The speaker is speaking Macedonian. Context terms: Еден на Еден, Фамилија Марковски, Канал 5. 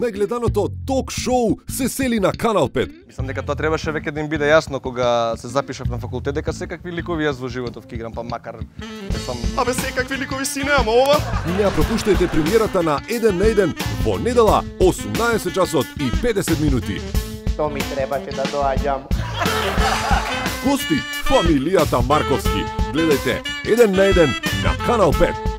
најгледаното ток-шоу се сели на Канал 5. Мислам дека тоа требаше веќе да им биде јасно кога се запишав на факултет дека секакви ликови јас во животов ќе играм, па макар сам... Абе секакви ликови си не, ама ова... Не ја пропуштајте премиерата на Еден на Еден во недела 18 часот и 50 минути. Тоа ми требаше да доаѓам. Гости, фамилијата Марковски. Гледајте Еден на Еден на Канал 5.